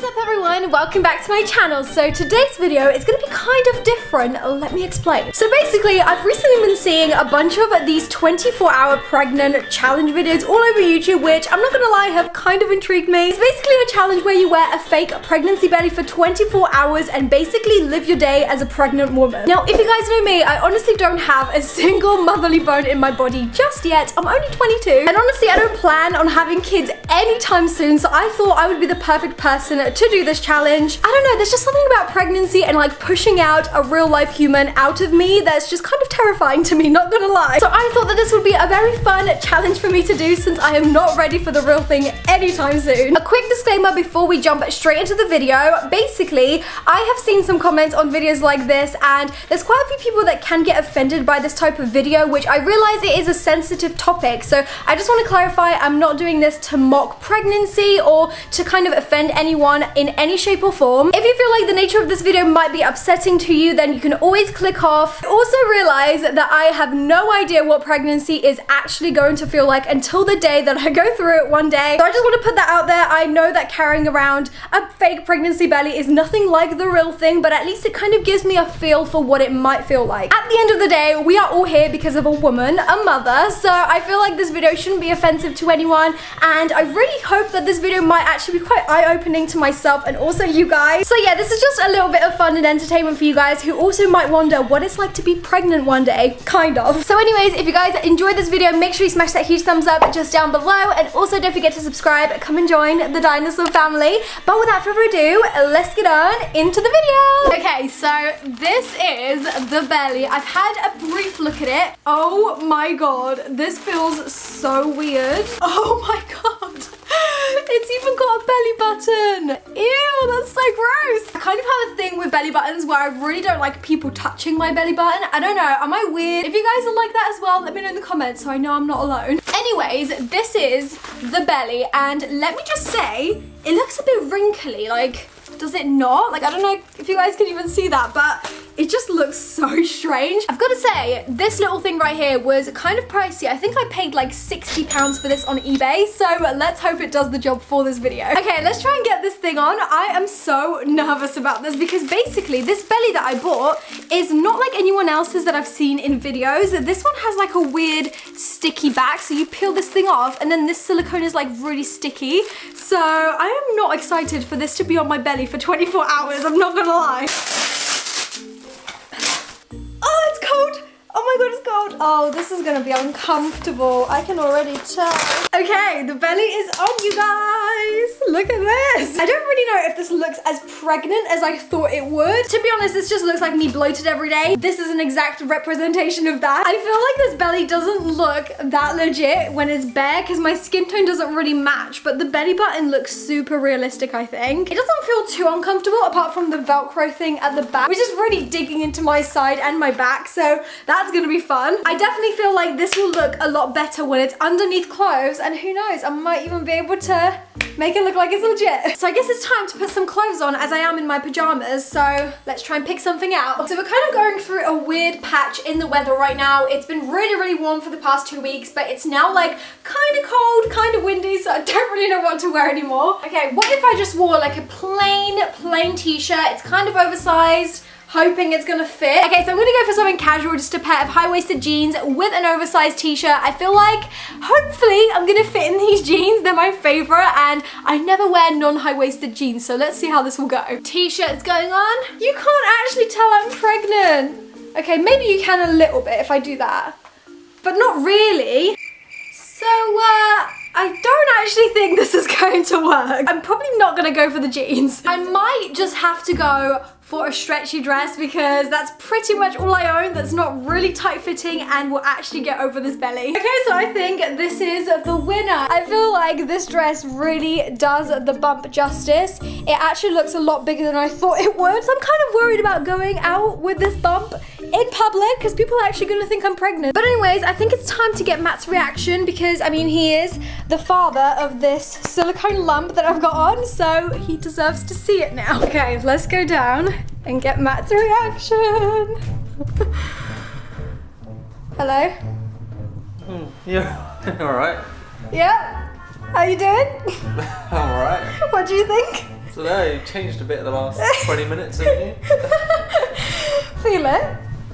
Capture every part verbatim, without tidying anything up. What's up everyone, welcome back to my channel. So today's video is going to be kind of different, let me explain. So basically I've recently been seeing a bunch of these twenty-four hour pregnant challenge videos all over YouTube, which I'm not going to lie have kind of intrigued me. It's basically a challenge where you wear a fake pregnancy belly for twenty-four hours and basically live your day as a pregnant woman. Now if you guys know me, I honestly don't have a single motherly bone in my body just yet. I'm only twenty-two and honestly I don't plan on having kids anytime soon, so I thought I would be the perfect person to do this challenge. I don't know, there's just something about pregnancy and like pushing out a real life human out of me that's just kind of terrifying to me, not gonna lie. So I thought that this would be a very fun challenge for me to do since I am not ready for the real thing anytime soon. A quick disclaimer before we jump straight into the video. Basically, I have seen some comments on videos like this and there's quite a few people that can get offended by this type of video, which I realize it is a sensitive topic. So I just want to clarify, I'm not doing this to mock pregnancy or to kind of offend anyone in any shape or form. If you feel like the nature of this video might be upsetting to you, then you can always click off. I also realize that I have no idea what pregnancy is actually going to feel like until the day that I go through it one day. So I just want to put that out there. I know that carrying around a fake pregnancy belly is nothing like the real thing, but at least it kind of gives me a feel for what it might feel like. At the end of the day, we are all here because of a woman, a mother, so I feel like this video shouldn't be offensive to anyone, and I really hope that this video might actually be quite eye-opening to my myself and also you guys. So yeah, this is just a little bit of fun and entertainment for you guys who also might wonder what it's like to be pregnant one day, kind of. So anyways, if you guys enjoyed this video, make sure you smash that huge thumbs up just down below, and also don't forget to subscribe, come and join the dinosaur family. But without further ado, let's get on into the video. Okay, so this is the belly. I've had a brief look at it. Oh my god, this feels so weird. Oh my god. It's even got a belly button. Ew, that's so gross. I kind of have a thing with belly buttons where I really don't like people touching my belly button. I don't know, am I weird? If you guys are like that as well, let me know in the comments so I know I'm not alone. Anyways, this is the belly, and let me just say, it looks a bit wrinkly, like, does it not? Like, I don't know if you guys can even see that, but it just looks so strange. I've got to say, this little thing right here was kind of pricey. I think I paid like sixty pounds for this on eBay, so let's hope it does the job for this video. Okay, let's try and get this thing on. I am so nervous about this because basically this belly that I bought is not like anyone else's that I've seen in videos. This one has like a weird sticky back, so you peel this thing off and then this silicone is like really sticky. So I am not excited for this to be on my belly for twenty-four hours, I'm not gonna lie. Oh, it's cold. Oh my god, it's cold. Oh, this is gonna be uncomfortable. I can already tell. Okay, the belly is on, you guys. Look at this. I don't really know if this looks as pregnant as I thought it would. To be honest, this just looks like me bloated every day. This is an exact representation of that. I feel like this belly doesn't look that legit when it's bare because my skin tone doesn't really match, but the belly button looks super realistic, I think. It doesn't feel too uncomfortable apart from the Velcro thing at the back, which is really digging into my side and my back, so that That's gonna be fun. I definitely feel like this will look a lot better when it's underneath clothes, and who knows, I might even be able to make it look like it's legit. So I guess it's time to put some clothes on as I am in my pajamas, so let's try and pick something out. So we're kind of going through a weird patch in the weather right now. It's been really, really warm for the past two weeks, but it's now like kind of cold, kind of windy, so I don't really know what to wear anymore. Okay, what if I just wore like a plain, plain t-shirt? It's kind of oversized, hoping it's gonna fit. Okay, so I'm gonna go for something casual, just a pair of high-waisted jeans with an oversized t-shirt. I feel like, hopefully, I'm gonna fit in these jeans. They're my favorite, and I never wear non-high-waisted jeans, so let's see how this will go. T-shirt's going on. You can't actually tell I'm pregnant. Okay, maybe you can a little bit if I do that, but not really. So, uh, I don't actually think this is going to work. I'm probably not gonna go for the jeans. I might just have to go for a stretchy dress because that's pretty much all I own that's not really tight fitting and will actually get over this belly. Okay, so I think this is the winner. I feel like this dress really does the bump justice. It actually looks a lot bigger than I thought it would. So I'm kind of worried about going out with this bump in public because people are actually gonna think I'm pregnant. But anyways, I think it's time to get Matt's reaction because I mean, he is the father of this silicone lump that I've got on, so he deserves to see it now. Okay, let's go down and get Matt's reaction. Hello? Mm, yeah, all right. Yeah? How you doing? I'm all right. What do you think? So there, you've changed a bit in the last twenty minutes, haven't you? Feel it?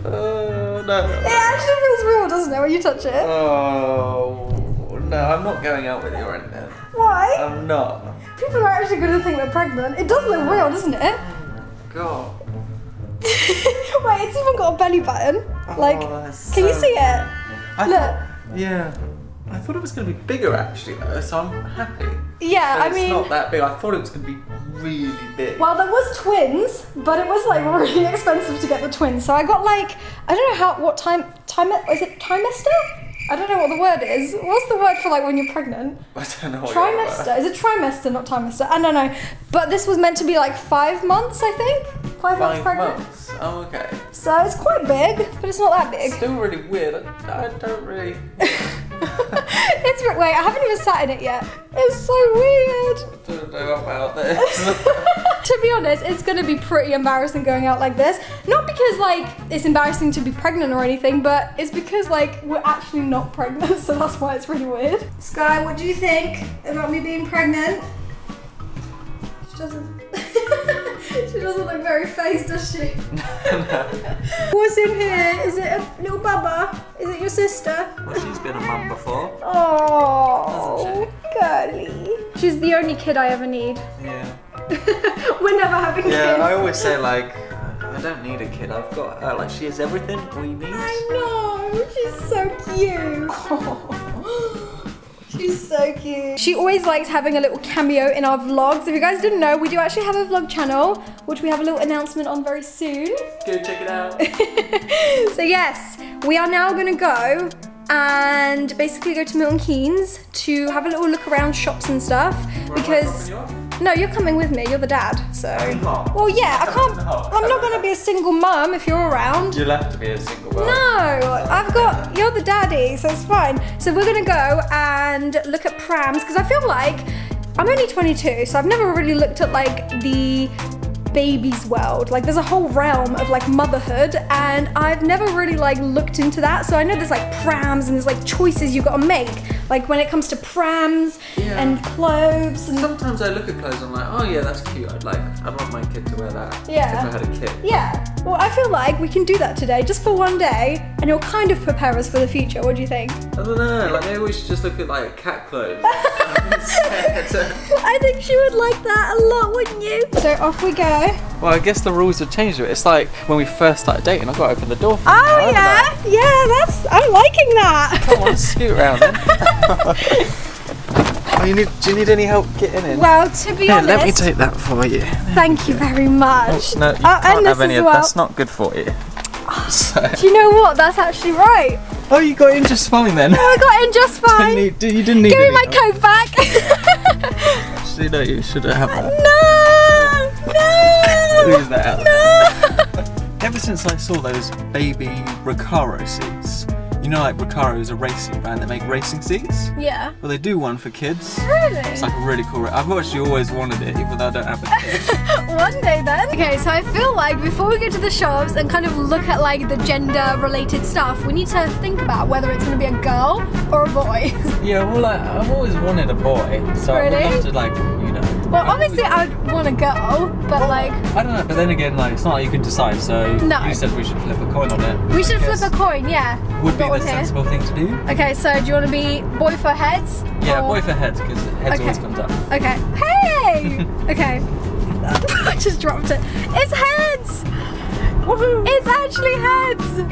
Uh, no. It actually feels real, doesn't it, when you touch it? Oh, no, I'm not going out with you right now. Why? I'm not. People are actually going to think they're pregnant. It does look real, doesn't it? God. Wait, it's even got a belly button. Like, oh, can so you see it? I look. Yeah. I thought it was going to be bigger actually though, so I'm happy. Yeah, I mean... it's not that big. I thought it was going to be really big. Well, there was twins, but it was like really expensive to get the twins. So I got like, I don't know how, what time, time, is it trimester? I don't know what the word is. What's the word for like when you're pregnant? I don't know. What trimester. Is it trimester, not trimester? I don't know. But this was meant to be like five months, I think. Five, five months pregnant. Months. Oh, okay. So it's quite big, but it's not that big. It's still really weird. I, I don't really. It's wait, I haven't even sat in it yet. It's so weird. I don't know about this. To be honest, it's going to be pretty embarrassing going out like this. Not because like it's embarrassing to be pregnant or anything, but it's because like we're actually not pregnant, so that's why it's really weird. Sky, what do you think about me being pregnant? She doesn't. She doesn't look very phased, does she? No. What's in here? Is it a little bubba? Is it your sister? Well, she's been a mum before. Oh, girly. She's the only kid I ever need. Yeah. We're never having yeah, kids. Yeah, I always say like, I don't need a kid. I've got her. Like, she is everything we need. I know. She's so cute. Oh. She's so cute. She always likes having a little cameo in our vlogs. If you guys didn't know, we do actually have a vlog channel, which we have a little announcement on very soon. Go check it out. So yes, we are now gonna go and basically go to Milton Keynes to have a little look around shops and stuff. Where because no, you're coming with me. You're the dad, so. I'm not. Well, yeah, I can't. I'm not gonna be a single mum if you're around. You'll have to be a single mum. No, I've got. You're the daddy, so it's fine. So we're gonna go and look at prams because I feel like I'm only twenty-two, so I've never really looked at like the baby's world. Like, there's a whole realm of like motherhood, and I've never really like looked into that. So I know there's like prams and there's like choices you've got to make. Like when it comes to prams yeah. and clothes. And sometimes I look at clothes and I'm like, oh yeah, that's cute. I'd like, I'd want my kid to wear that. Yeah. If I had a kid. Yeah. Well, I feel like we can do that today, just for one day, and it'll kind of prepare us for the future. What do you think? I don't know. Like maybe we should just look at like cat clothes. I think she would like that a lot, wouldn't you? So off we go. Well, I guess the rules have changed. It's like when we first started dating, I got to open the door for you. Oh, yeah? That. Yeah, that's... I'm liking that. Come on, scoot around then. Oh, you need, do you need any help getting in? Well, to be yeah, honest... let me take that for you. There Thank you, you very much. Oh, no, you oh, can't have any of well. That's not good for you. Oh, so. Do you know what? That's actually right. Oh, you got in just fine then. Oh, I got in just fine. Didn't need, you didn't need Give me my help. coat back. Actually, no, you shouldn't have that. No! Lose that out. No. Ever since I saw those baby Recaro seats, you know, like Recaro is a racing brand that make racing seats. Yeah. Well, they do one for kids. Really? It's like a really cool. I've actually always wanted it, even though I don't have a kid. One day then. Okay, so I feel like before we go to the shops and kind of look at like the gender-related stuff, we need to think about whether it's going to be a girl or a boy. Yeah. Well, like, I've always wanted a boy, so really? I would love to like, you know. Well, obviously I'd want a girl, but like... I don't know, but then again, like, it's not like you can decide, so no. You said we should flip a coin on it. We should flip a coin, yeah. Would be the sensible thing to do. Okay, so do you want to be boy for heads? Yeah, or... boy for heads, because heads okay. always comes up. Okay. Hey! Okay. I just dropped it. It's heads! Woohoo! It's actually heads!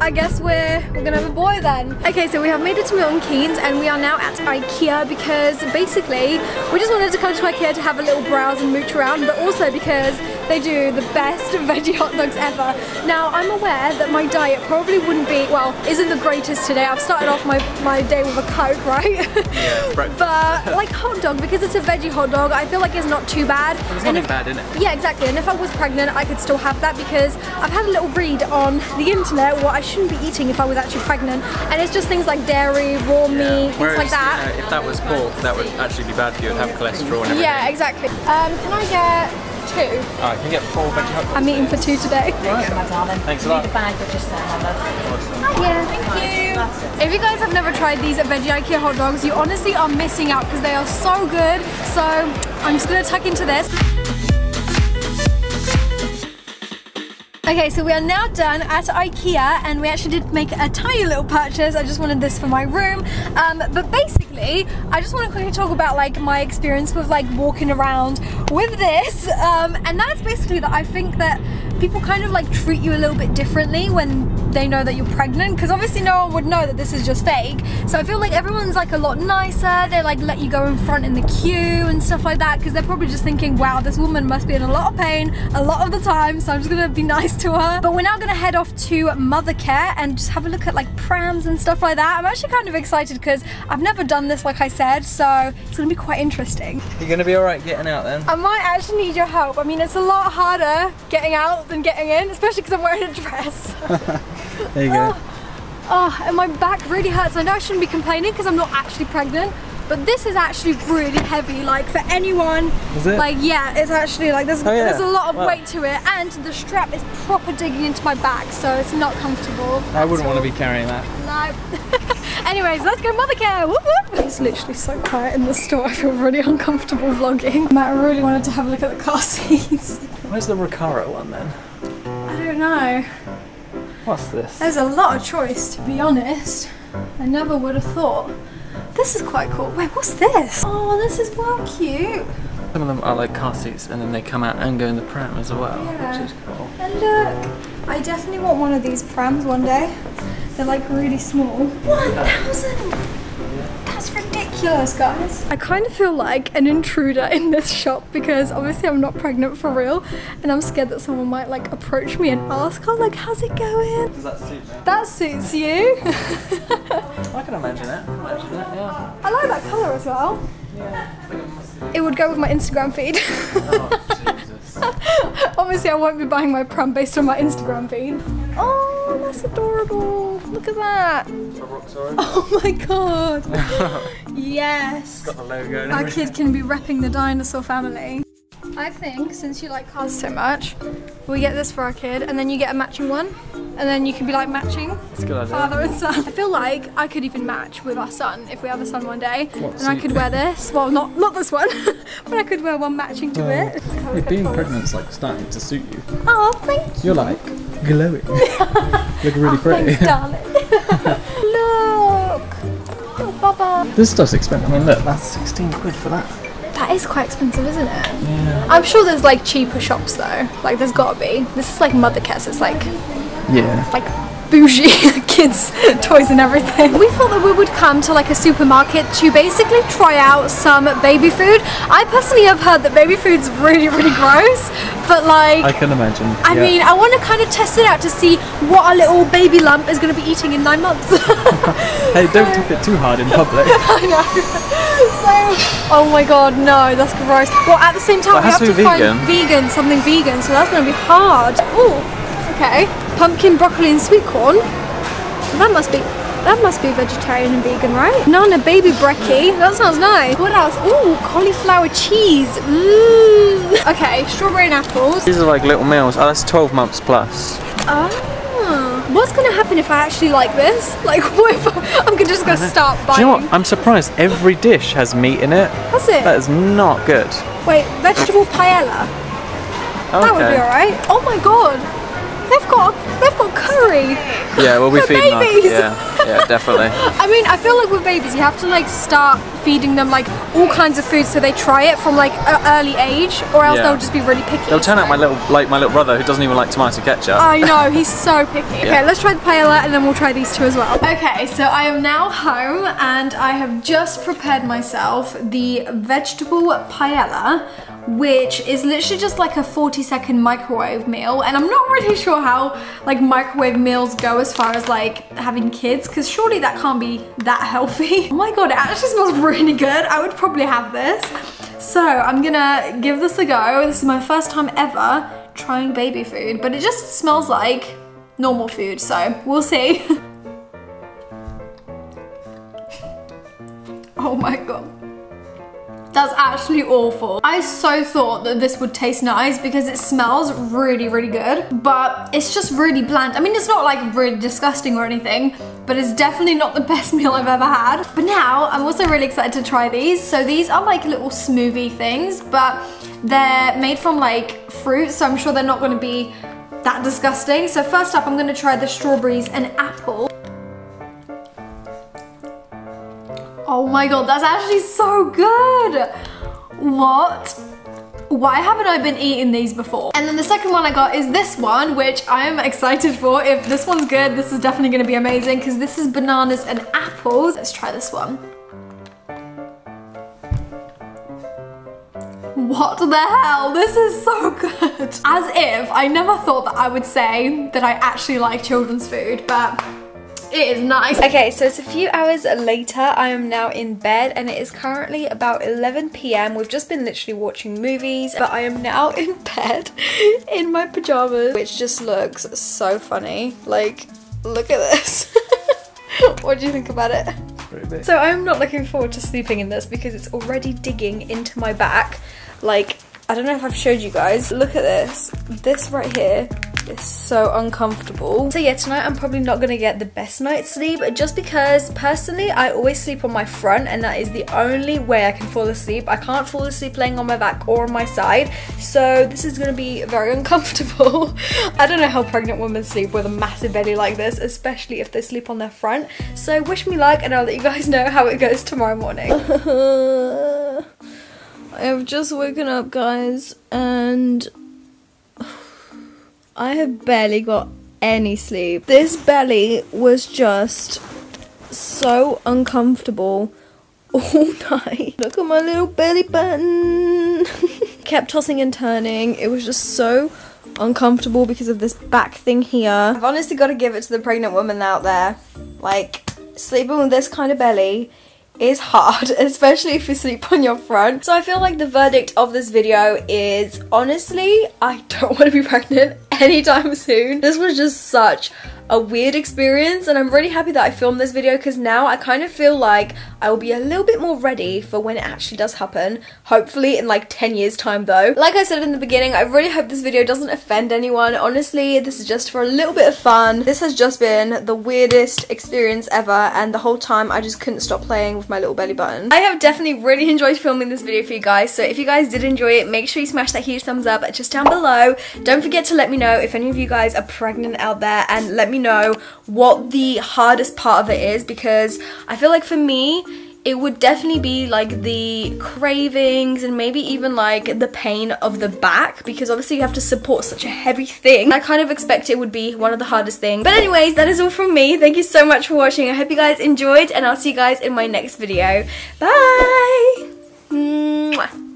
I guess we're, we're gonna have a boy then. Okay, so we have made it to Milton Keynes and we are now at IKEA because basically we just wanted to come to IKEA to have a little browse and mooch around, but also because they do the best veggie hot dogs ever. Now, I'm aware that my diet probably wouldn't be, well, isn't the greatest today. I've started off my, my day with a Coke, right? Yeah, breakfast. But like hot dog, because it's a veggie hot dog, I feel like it's not too bad. It's not bad, isn't it? Yeah, exactly. And if I was pregnant, I could still have that because I've had a little read on the internet what I shouldn't be eating if I was actually pregnant, and it's just things like dairy, raw yeah. meat, things Whereas, like that. You know, if that was pork, that would actually be bad for you and have cholesterol and everything. Yeah, exactly. Um, can I get two? Oh, you can get four veggie hot dogs. I'm eating for two today. Right. My darling. Thanks a lot. You need a bag of just there, awesome. Yeah, thank you. If you guys have never tried these at Veggie IKEA hot dogs, you honestly are missing out because they are so good. So I'm just gonna tuck into this. Okay, so we are now done at IKEA, and we actually did make a tiny little purchase. I just wanted this for my room, um, but basically, I just want to quickly talk about like my experience with like walking around with this, um, and that's basically that I think that people kind of like treat you a little bit differently when they know that you're pregnant, because obviously no one would know that this is just fake. So I feel like everyone's like a lot nicer. They like let you go in front in the queue and stuff like that, because they're probably just thinking, wow, this woman must be in a lot of pain a lot of the time, so I'm just gonna be nice to her. But we're now gonna head off to Mothercare and just have a look at like prams and stuff like that. I'm actually kind of excited because I've never done this, like I said, so it's gonna be quite interesting. You're gonna be alright getting out then? I might actually need your help. I mean, it's a lot harder getting out than getting in, especially because I'm wearing a dress. There you go. Oh, oh, and my back really hurts. I know I shouldn't be complaining because I'm not actually pregnant, but this is actually really heavy, like for anyone. Is it? Like, yeah, it's actually like there's, oh, yeah. there's a lot of wow. weight to it, and the strap is proper digging into my back, so it's not comfortable. I wouldn't all. want to be carrying that. No. Anyways, let's go Mothercare. Whoop, whoop. It's literally so quiet in the store. I feel really uncomfortable vlogging. Matt really wanted to have a look at the car seats. Where's the Recaro one then? I don't know. What's this? There's a lot of choice, to be honest. I never would have thought. This is quite cool. Wait, what's this? Oh, this is well cute. Some of them are like car seats, and then they come out and go in the pram as well, yeah. which is cool. And look, I definitely want one of these prams one day. They're like really small. one thousand! That's ridiculous, guys. I kind of feel like an intruder in this shop because obviously I'm not pregnant for real, and I'm scared that someone might like approach me and ask, oh, like, how's it going? Does that suit me? That suits you. I can imagine it. Imagine it, yeah. I like that colour as well. Yeah. It would go with my Instagram feed. Oh, Jesus. Obviously I won't be buying my pram based on my Instagram feed. Oh. Oh, that's adorable. Look at that. Oh my god. Yes. Got the logo and Our everything. Kid can be repping the dinosaur family. I think since you like cars so much, we get this for our kid, and then you get a matching one, and then you can be like matching father and son. I feel like I could even match with our son if we have a son one day, what, and so I could wear this. Well, not not this one, but I could wear one matching to uh, it. Yeah, being pregnant's like starting to suit you. Oh, thank you. You're like glowing. Look really oh, pretty. Thanks, darling. Look. Oh, Baba. This stuff's expensive. I mean, look, that's sixteen quid for that. That is quite expensive, isn't it? Yeah. I'm sure there's like cheaper shops though. Like, there's gotta be. This is like Mothercare, so it's like, yeah, like bougie kids toys and everything. We thought that we would come to like a supermarket to basically try out some baby food. I personally have heard that baby food's really, really gross, but like, I can imagine. I yeah. mean, I want to kind of test it out to see what our little baby lump is going to be eating in nine months. Hey, don't so, take it too hard in public. I know. So, oh my god, no, that's gross. Well, at the same time, well, we have to, to find vegan, something vegan, so that's going to be hard. Oh, okay. Pumpkin, broccoli, and sweet corn. That must be, that must be vegetarian and vegan, right? Nana baby brekkie. That sounds nice. What else? Ooh, cauliflower cheese. Mmm. Okay, strawberry and apples. These are like little meals. Oh, that's twelve months plus. Oh. What's gonna happen if I actually like this? Like, what if I, I'm just gonna start buying? Do you know what? I'm surprised every dish has meat in it. Has it? That is not good. Wait, vegetable paella. Okay. That would be alright. Oh my god. They've got, they've got curry. Yeah, well, we feed them. Yeah, yeah, definitely. I mean, I feel like with babies, you have to like start feeding them like all kinds of food so they try it from like an early age, or else yeah. they'll just be really picky. They'll turn so. out my little, like my little brother who doesn't even like tomato ketchup. I know, he's so picky. Yeah. Okay, let's try the paella and then we'll try these two as well. Okay, so I am now home and I have just prepared myself the vegetable paella, which is literally just like a forty second microwave meal, and I'm not really sure how like microwave meals go as far as like having kids, because surely that can't be that healthy. Oh my god, it actually smells really good. I would probably have this. So I'm gonna give this a go. This is my first time ever trying baby food, but it just smells like normal food, so we'll see. Oh my god. That's actually awful. I so thought that this would taste nice because it smells really, really good, but it's just really bland. I mean, it's not like really disgusting or anything, but it's definitely not the best meal I've ever had. But now I'm also really excited to try these. So these are like little smoothie things, but they're made from like fruit, so I'm sure they're not gonna be that disgusting. So first up, I'm gonna try the strawberries and apple. Oh my God, that's actually so good. What? Why haven't I been eating these before? And then the second one I got is this one, which I am excited for. If this one's good, this is definitely gonna be amazing because this is bananas and apples. Let's try this one. What the hell? This is so good. As if I never thought that I would say that I actually like children's food, but it is nice. Okay, so it's a few hours later. I am now in bed and it is currently about eleven p m We've just been literally watching movies, but I am now in bed in my pajamas, which just looks so funny. Like, look at this. What do you think about it? So I'm not looking forward to sleeping in this because it's already digging into my back. Like, I don't know if I've showed you guys. Look at this. This right here is so uncomfortable. So yeah, tonight I'm probably not gonna get the best night's sleep just because personally I always sleep on my front and that is the only way I can fall asleep. I can't fall asleep laying on my back or on my side. So this is gonna be very uncomfortable. I don't know how pregnant women sleep with a massive belly like this, especially if they sleep on their front. So wish me luck and I'll let you guys know how it goes tomorrow morning. I have just woken up, guys, and I have barely got any sleep. This belly was just so uncomfortable all night. Look at my little belly button. Kept tossing and turning. It was just so uncomfortable because of this back thing here. I've honestly got to give it to the pregnant woman out there. Like, sleeping with this kind of belly is hard, especially if you sleep on your front. So I feel like the verdict of this video is, honestly, I don't want to be pregnant anytime soon. This was just such a weird experience and I'm really happy that I filmed this video because now I kind of feel like I will be a little bit more ready for when it actually does happen, hopefully in like ten years time though. Like I said in the beginning, I really hope this video doesn't offend anyone. Honestly, this is just for a little bit of fun. This has just been the weirdest experience ever and the whole time I just couldn't stop playing with my little belly button. I have definitely really enjoyed filming this video for you guys, so if you guys did enjoy it, make sure you smash that huge thumbs up just down below. Don't forget to let me know if any of you guys are pregnant out there and let me know what the hardest part of it is, because I feel like for me it would definitely be like the cravings and maybe even like the pain of the back, because obviously you have to support such a heavy thing. I kind of expect it would be one of the hardest things. But anyways, that is all from me. Thank you so much for watching. I hope you guys enjoyed and I'll see you guys in my next video. Bye! Mwah.